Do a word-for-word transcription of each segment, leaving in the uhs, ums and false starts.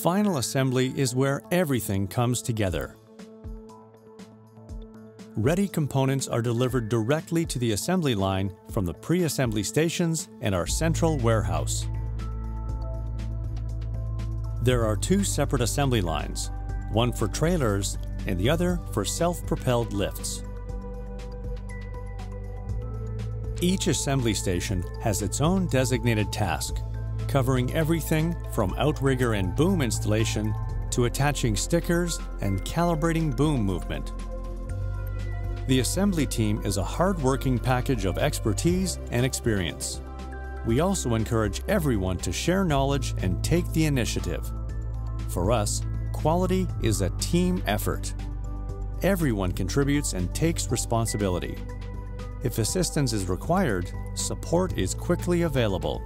Final assembly is where everything comes together. Ready components are delivered directly to the assembly line from the pre-assembly stations and our central warehouse. There are two separate assembly lines, one for trailers and the other for self-propelled lifts. Each assembly station has its own designated task, covering everything from outrigger and boom installation to attaching stickers and calibrating boom movement. The assembly team is a hard-working package of expertise and experience. We also encourage everyone to share knowledge and take the initiative. For us, quality is a team effort. Everyone contributes and takes responsibility. If assistance is required, support is quickly available.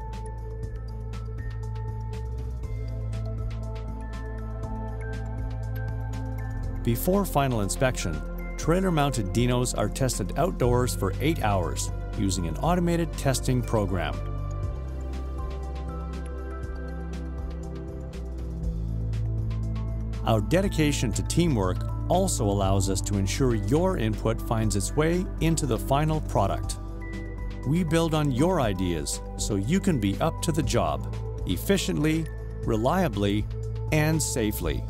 Before final inspection, trailer-mounted dinos are tested outdoors for eight hours using an automated testing program. Our dedication to teamwork also allows us to ensure your input finds its way into the final product. We build on your ideas so you can be up to the job, efficiently, reliably, and safely.